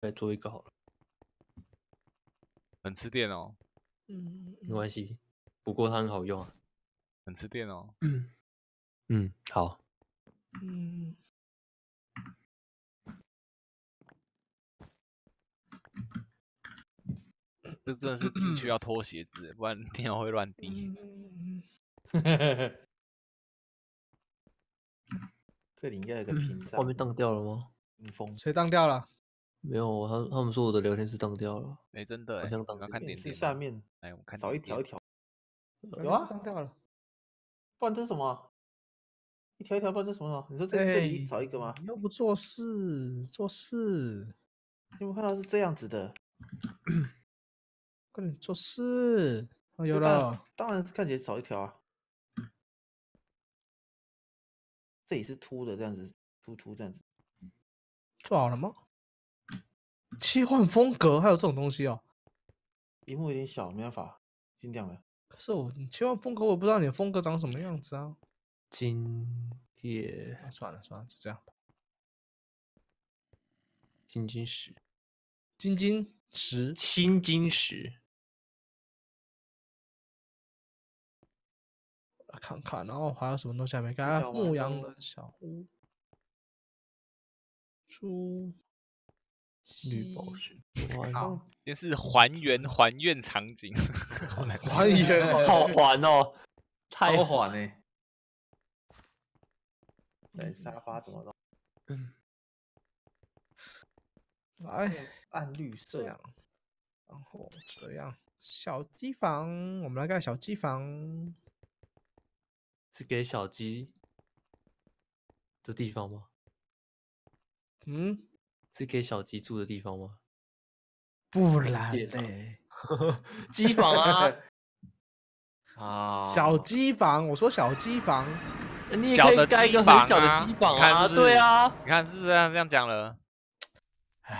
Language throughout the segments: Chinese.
来做一个好了。很吃电哦。嗯，没关系。不过它很好用啊。很吃电哦。嗯，好。嗯。 这真的是进去要脱鞋子，不然尿会乱滴。这里应该有个屏障。画面当掉了吗？谁当掉了？没有，他们说我的聊天室当掉了。哎，真的，好像当掉了。看点是下面，哎，我看找一条一条。有啊，当掉了。不然这是什么？一条一条，不然这是什么？你说这里少一个吗？你又不做事，做事。你有没有看到是这样子的？ 快点做事！哦，有了，当然看起来少一条啊。这里是凸的，这样子，凸这样子。做好了吗？切换风格还有这种东西哦。屏幕有点小，没办法，尽量了。可是你切换风格，我不知道你的风格长什么样子啊。今夜、啊，算了，就这样吧。青金石。 看看，然后还有什么东西还没看？牧羊人小屋、猪、绿宝石。好，先是还原场景，还原好还哦，太还嘞！对，沙发怎么弄？嗯，来暗绿色，然后这样小机房，我们来看小机房。 是给小鸡的地方吗？嗯，是给小鸡住的地方吗？不然嘞，鸡房啊！啊，小鸡房，我说小鸡房，你也可以盖一个很小的鸡房啊！对啊，你看是不是这样讲了？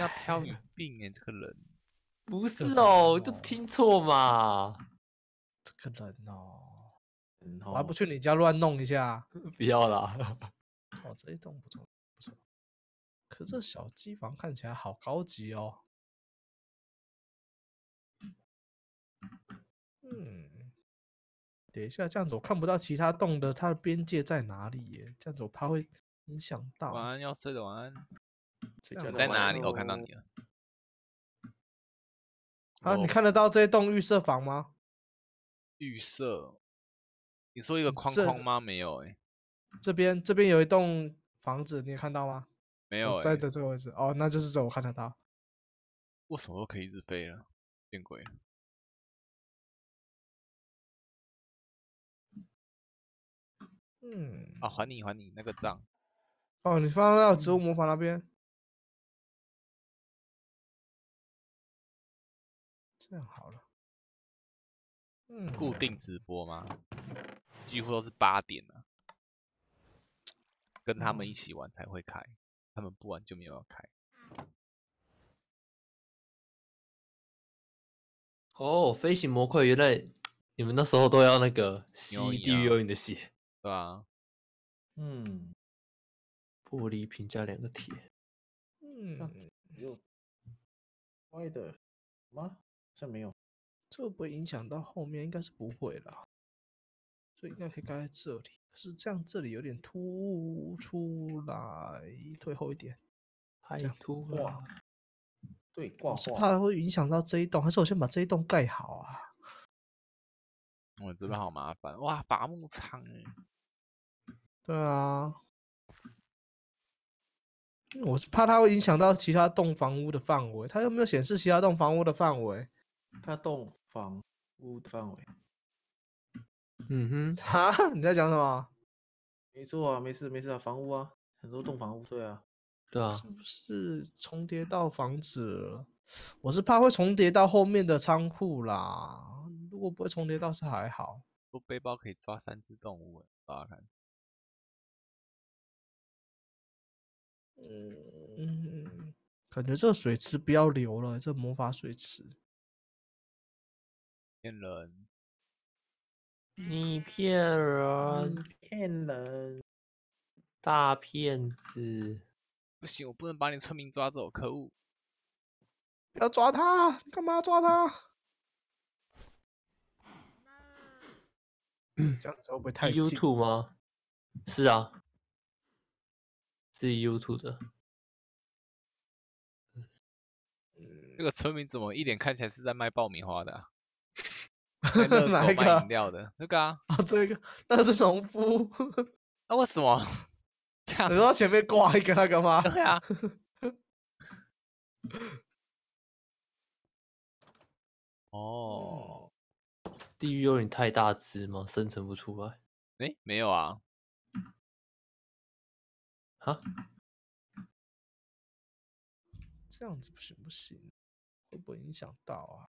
要挑你病哎，这个人不是哦，就听错嘛，这个人哦。 我还不去你家乱弄一下，不要啦。哦，这一栋不错。可这小机房看起来好高级哦。嗯，等一下，这样子我看不到其他栋的它的边界在哪里耶？这样子我怕会影响到。晚安，要睡的晚安。你在哪里？我看到你了。啊，你看得到这一栋预设房吗？预设。 你说一个框框吗？没有哎、欸，这边有一栋房子，你也看到吗？没有、欸，在的这个位置哦，那就是这我看得到。为什么都可以一直飞了？见鬼了！嗯，啊，还你那个账。哦，你放到植物魔法那边。这样好了。嗯，固定直播吗？ 几乎都是8点啊，跟他们一起玩才会开，他们不玩就没有要开。哦，飞行模块原来你们那时候都要那个吸地狱幽灵的血，对啊，嗯，玻璃瓶加2个铁，嗯，有歪的吗？这没有，这不会影响到后面，应该是不会啦。 所以应该可以盖在这里，可是这样这里有点突出来，退后一点，太突兀了。对，我是怕会影响到这一栋，还是我先把这一栋盖好啊？我真的好麻烦，哇，伐木场哎。对啊，因为我是怕它会影响到其他栋房屋的范围，它又没有显示其他栋房屋的范围，它栋房屋的范围。 嗯哼，哈，你在讲什么？没错啊，没事啊，房屋啊，很多栋房屋，对啊，对啊，是不是重叠到房子了？我是怕会重叠到后面的仓库啦，如果不会重叠到是还好。我背包可以抓3只动物，大家看。嗯，感觉这个水池不要流了，这魔法水池。骗人。 你骗人！骗人！大骗子！不行，我不能把你村民抓走，可恶！不要抓他！你干嘛抓他？这样子会不会太近 ？U2 吗？是啊，是 U2 的。这个村民怎么一脸看起来是在卖爆米花的、啊？哪一个？卖饮料的这个啊？啊，这个那是农夫。那、啊、为什么？这样你说前面挂一个那个吗？对啊。哦，地狱幽灵太大只吗？生成不出来。哎、欸，没有啊。啊？这样子不行不行，会不会影响到啊？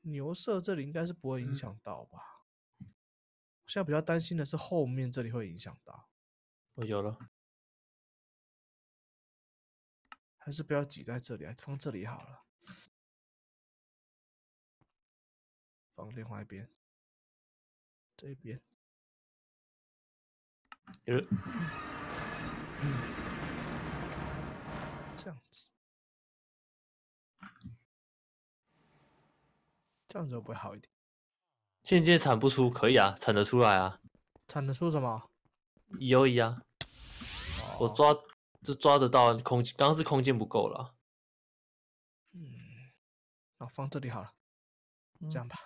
牛舍这里应该是不会影响到吧？我现在比较担心的是后面这里会影响到。我有了。还是不要挤在这里，放这里好了。放另外一边，这边。这样子，这样子会不会好一点？现阶产不出可以啊，产得出来啊。产得出什么？游移啊。Oh. 我抓。就抓得到空间，刚刚是空间不够了。嗯，那、哦、放这里好了，这样吧。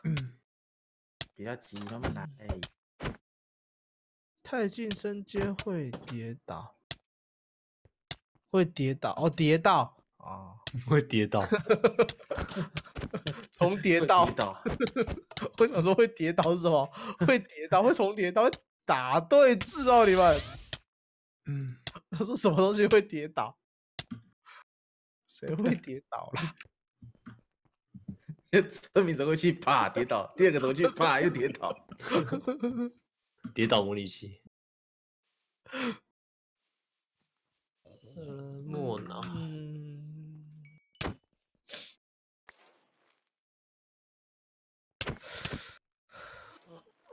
比较急，慢慢来。太近身阶会跌倒，会跌倒哦，跌倒啊，会跌倒。重跌倒。我想说会跌倒是什么？会跌倒，会重跌倒，打对字哦，你们。嗯。他说什么东西会跌倒？谁会跌倒啦？村民走过去，啪跌倒；第二个走去，啪又跌倒。跌倒模拟器。莫脑。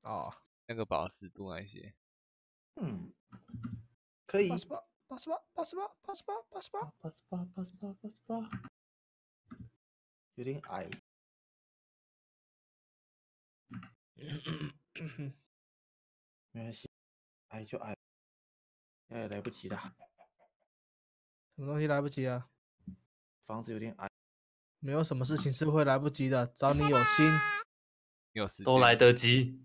哦，那个宝石度那些，嗯，可以。88，有点矮。没关系，矮就矮，那也来不及了。什么东西来不及啊？房子有点矮。没有什么事情是会来不及的，只要你有心，有时间都来得及。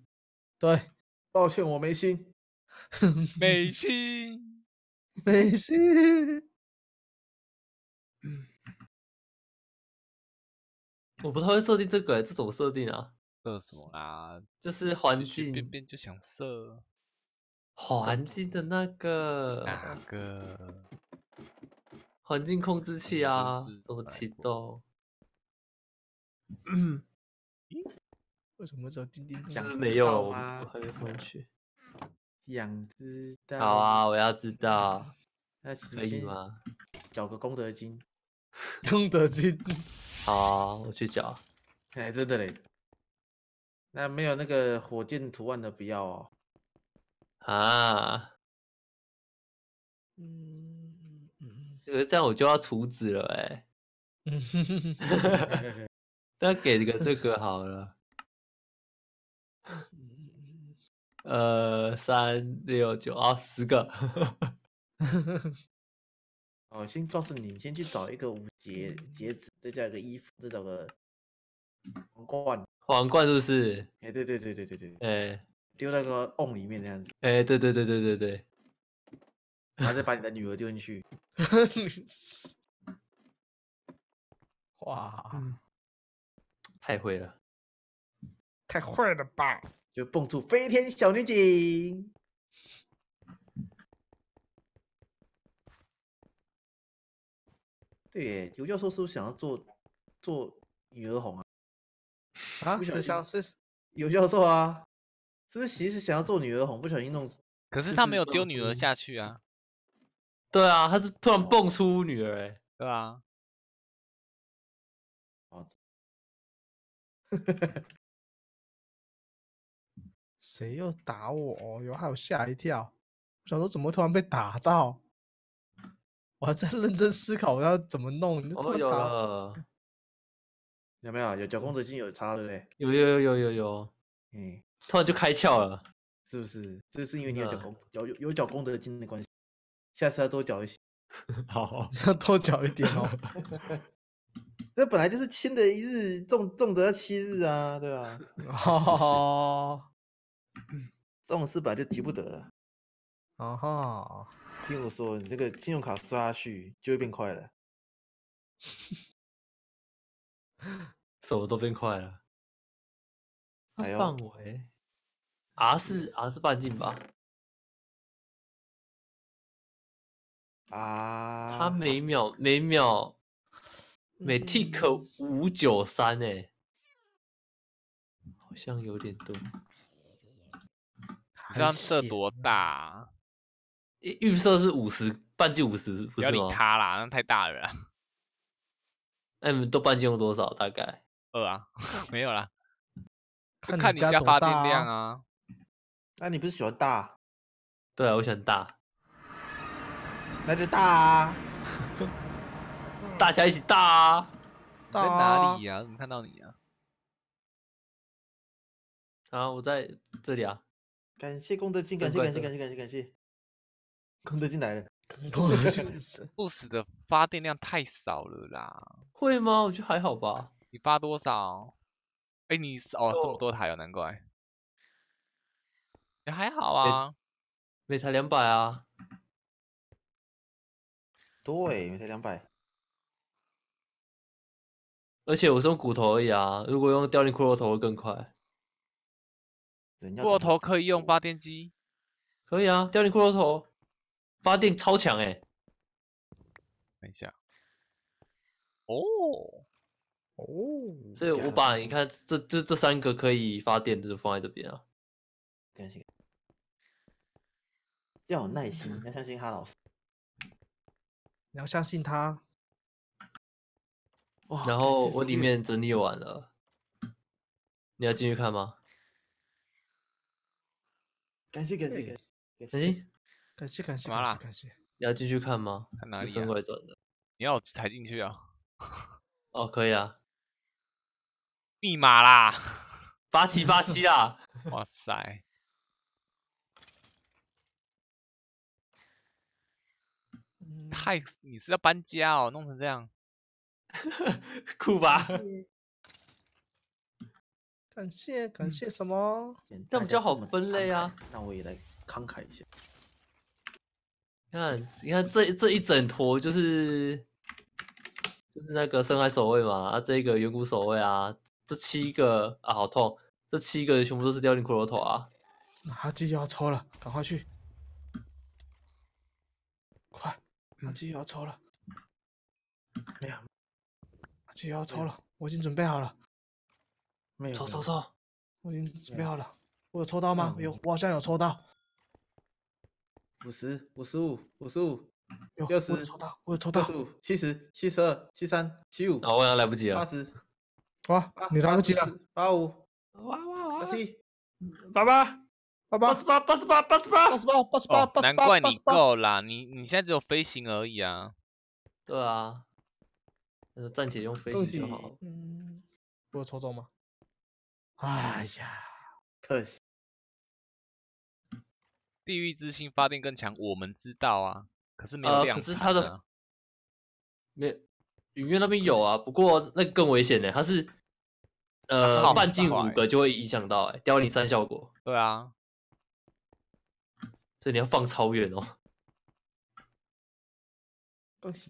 对，抱歉，我没心，没心。没事，我不太会设定这个、欸，这种设定啊，设什么啊？就是环境，便便就想设环境的那个哪个环境控制器啊？怎么启动？为什么找叮叮？真的没有啊，我还没回去。想知道？好啊，我要知道。那可以吗？缴个功德金。功德金。好、啊，我去缴。哎、欸，真的嘞。那没有那个火箭图案的不要哦。啊。这样我就要处子了哎、欸。那给个这个好了。3、6、9啊，10个。哦，先告诉你，先去找一个5节子，再加一个衣服，再找个皇冠。皇冠是不是？哎、欸，对。哎、欸，丢那个瓮里面那样子。哎、欸，对。然后再把你的女儿丢进去。哇，太会了，太会了吧！就蹦出飞天小女警，对耶，尤教授是不是想要做女儿红啊？啊，不想是尤教授啊，是不是其实想要做女儿红，不小心弄死？可是他没有丢女儿下去啊。对啊，他是突然蹦出女儿哎。对啊。哦。谁又打我？有害我吓一跳，我想说怎么突然被打到？我还在认真思考我要怎么弄，你就突然打我。哦、有没有？有九宫格已经有差对不对？有。嗯，突然就开窍了，是不是？这是因为你有九宫格的关系，下次要多缴一些。好，要多缴一点哦。这本来就是轻的一日，重的要7日啊，对吧？哦。这种事本来就急不得了。哦哈！听我说，你那个信用卡刷下去就会变快了，什么都变快了。哎、范围 R 是半径吧？啊！它每 tick 593哎，好像有点多。你知道这多大、啊？预设是50，半径50，不要理他啦，那太大了啦。那你们都半径用多少？大概2啊，没有啦。看你家发电量啊。那、啊、你不是喜欢大？对啊，我喜欢大。那就大啊！大家一起大啊！大啊在哪里呀、啊？怎么看到你啊？啊，我在这里啊。感谢功德金，感谢！功德金来了，功德金不死的发电量太少了啦。会吗？我觉得还好吧。你发多少？哎、欸，你哦这么多台哦，难怪。也、欸、还好啊，每台200啊。对，每台200。而且我是用骨头而已啊，如果用凋零骷髅头会更快。骷髅头可以用发电机，可以啊！凋零骷髅头发电超强哎、欸！等一下，哦，所以我把你看这3个可以发电的就放在这边啊。更新，要有耐心，要相信他老师，你要相信他。哇！然后我里面整理完了，你要进去看吗？感谢！你要进去看吗？看哪里、啊？怪转的，你要我踩进去啊？哦，可以啊。密码啦，8787啦！哇塞！太，你是要搬家哦，弄成这样，酷吧？感谢什么？这样比较好分类啊。那我也来慷慨一下。你看这一整坨就是那个深海守卫嘛，啊，这个远古守卫啊，这7个啊，好痛！这7个全部都是凋零骷髅头啊。阿基又要抽了，赶快去！快，阿基又要抽了。没有，阿基又要抽了，我已经准备好了。没有抽！我已经准备好了。我有抽到吗？有，我好像有抽到。50、55、55，有，我有抽到。70、72、73、75。啊，我好像来不及了。80。哇，你来不及了。85。哇！88。难怪你够啦，你现在只有飞行而已啊。对啊。暂且用飞行就好。嗯，我有抽中吗？哎呀，可惜！地狱之心发电更强，我们知道啊，可是没有量产、啊。可是它的没影院那边有啊，不过那更危险呢、欸，它是半径5个就会影响到哎、欸，凋零3效果。对啊，所以你要放超远哦。恭喜！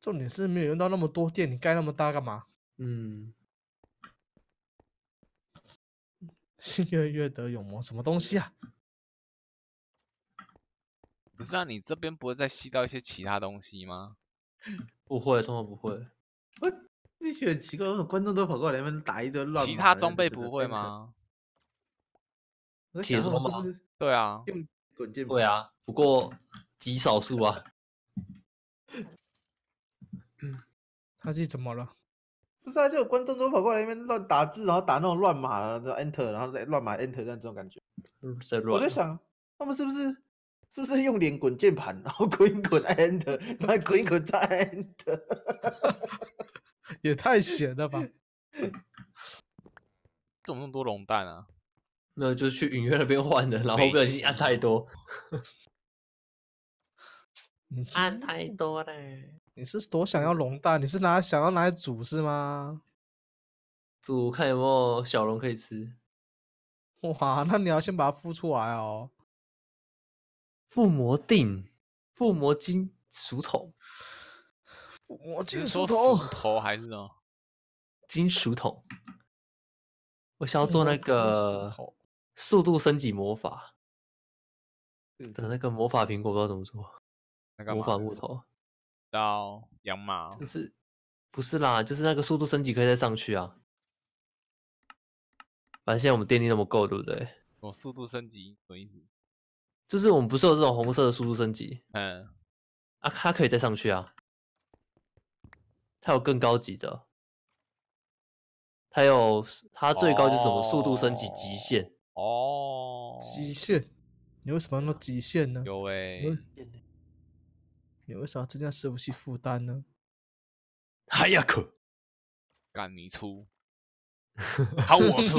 重点是没有用到那么多电，你盖那么大干嘛？嗯。新月月德永魔什么东西啊？不是啊，你这边不会再吸到一些其他东西吗？不会，通常不会。我这些很奇怪，为什么观众都跑过来那边打一堆乱？其他装备不会吗？铁装吗？对啊，用滚键盘。对啊，不过极少数啊。他是怎么了？ 不是啊，就有观众都跑过来那边乱打字，然后打那种乱码，然后 Enter， 然后再乱码 Enter 这种感觉。在乱。我在想，他们是不是用脸滚键盘，然后滚一滚 Enter， 然后滚一滚再 Enter， 也太闲了吧？怎么那么多龙蛋啊？没有，就是去影院那边换的，然后不小心按太多，按太多了。 你是多想要龙蛋？你是想要拿来煮是吗？煮看有没有小龙可以吃。哇，那你要先把它孵出来哦。附魔锭、附魔金属桶、附魔金属桶，属头还是哦？金属桶。我想要做那个速度升级魔法的那个魔法苹果，不知道怎么做。那个魔法木头。 到养马、哦、就是不是啦？就是那个速度升级可以再上去啊。反正现在我们电力那么够，对不对？哦，速度升级什么意思？就是我们不是有这种红色的速度升级？嗯，啊，它可以再上去啊。它有更高级的，它最高就是什么速度升级极限哦，极限？你为什么要弄极限呢？有哎、欸。 你为啥要增加伺服器负担呢？还要可，干你出，好我出，